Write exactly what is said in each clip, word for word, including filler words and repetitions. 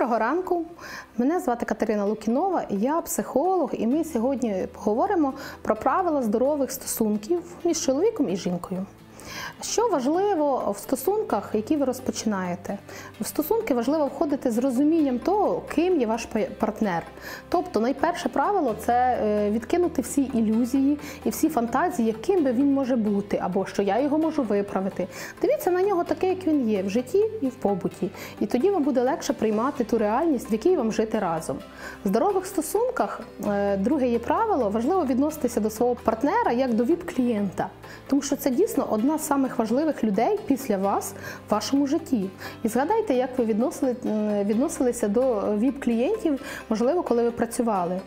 Доброго ранку, мене звати Катерина Лукінова, я психолог, і ми сьогодні поговоримо про правила здорових стосунків між чоловіком і жінкою. Що важливо в стосунках, які ви розпочинаєте? В стосунки важливо входити з розумінням того, ким є ваш партнер. Тобто найперше правило – це відкинути всі ілюзії і всі фантазії, яким би він може бути, або що я його можу виправити. Дивіться на нього таке, як він є, в житті і в побуті. І тоді вам буде легше приймати ту реальність, в якій вам жити разом. В здорових стосунках, друге є правило, важливо відноситися до свого партнера як до віп-клієнта. Тому що це дійсно одна з самих важливих людей після вас в вашому житті. І згадайте, як ви відносили, відносилися до віп-клієнтів, можливо, коли ви працювали.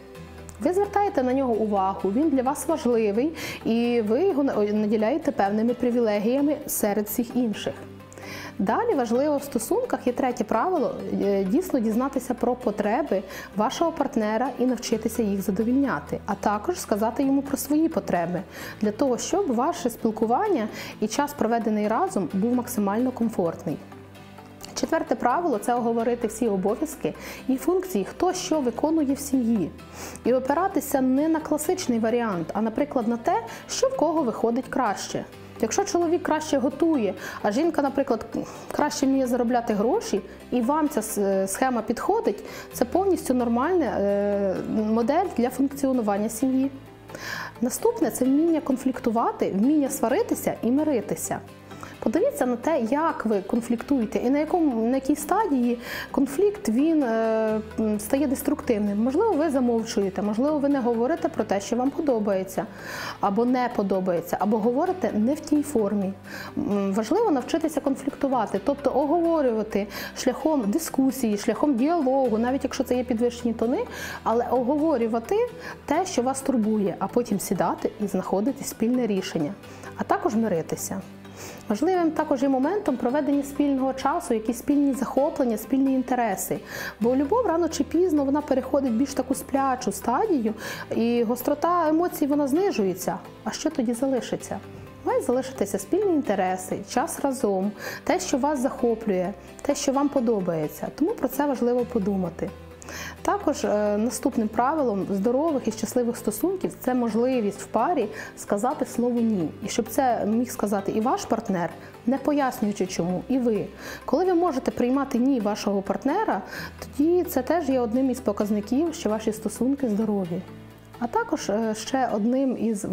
Ви звертаєте на нього увагу, він для вас важливий, і ви його наділяєте певними привілегіями серед всіх інших. Далі важливо в стосунках, є третє правило, дійсно дізнатися про потреби вашого партнера і навчитися їх задовільняти, а також сказати йому про свої потреби, для того, щоб ваше спілкування і час, проведений разом, був максимально комфортний. Четверте правило – це оговорити всі обов'язки і функції, хто що виконує в сім'ї. І опиратися не на класичний варіант, а, наприклад, на те, що в кого виходить краще. Якщо чоловік краще готує, а жінка, наприклад, краще вміє заробляти гроші, і вам ця схема підходить, це повністю нормальна модель для функціонування сім'ї. Наступне – це вміння конфліктувати, вміння сваритися і миритися. Подивіться на те, як ви конфліктуєте і на, якому, на якій стадії конфлікт він е, стає деструктивним. Можливо, ви замовчуєте, можливо, ви не говорите про те, що вам подобається, або не подобається, або говорите не в тій формі. Важливо навчитися конфліктувати, тобто оговорювати шляхом дискусії, шляхом діалогу, навіть якщо це є підвищені тони, але оговорювати те, що вас турбує, а потім сідати і знаходити спільне рішення, а також миритися. Важливим також є моментом проведення спільного часу, якісь спільні захоплення, спільні інтереси. Бо любов рано чи пізно вона переходить в більш таку сплячу стадію, і гострота емоцій вона знижується. А що тоді залишиться? Мають залишитися спільні інтереси, час разом, те, що вас захоплює, те, що вам подобається. Тому про це важливо подумати. Також е, наступним правилом здорових і щасливих стосунків – це можливість в парі сказати слово «ні». І щоб це міг сказати і ваш партнер, не пояснюючи чому, і ви. Коли ви можете приймати «ні» вашого партнера, тоді це теж є одним із показників, що ваші стосунки здорові. А також е, ще одним із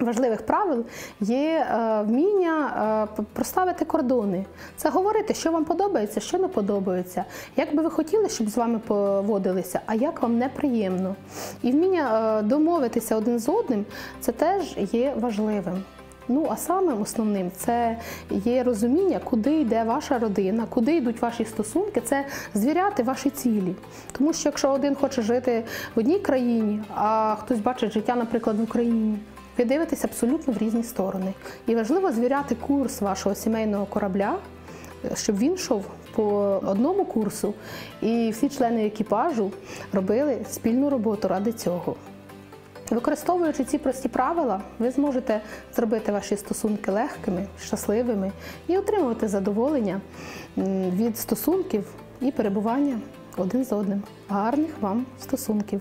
важливих правил є вміння проставити кордони. Це говорити, що вам подобається, що не подобається, як би ви хотіли, щоб з вами поводилися, а як вам неприємно. І вміння домовитися один з одним – це теж є важливим. Ну, а самим основним – це є розуміння, куди йде ваша родина, куди йдуть ваші стосунки, це звіряти ваші цілі. Тому що якщо один хоче жити в одній країні, а хтось бачить життя, наприклад, в Україні, ви дивитесь абсолютно в різні сторони. І важливо звіряти курс вашого сімейного корабля, щоб він йшов по одному курсу, і всі члени екіпажу робили спільну роботу ради цього. Використовуючи ці прості правила, ви зможете зробити ваші стосунки легкими, щасливими і отримувати задоволення від стосунків і перебування один з одним. Гарних вам стосунків!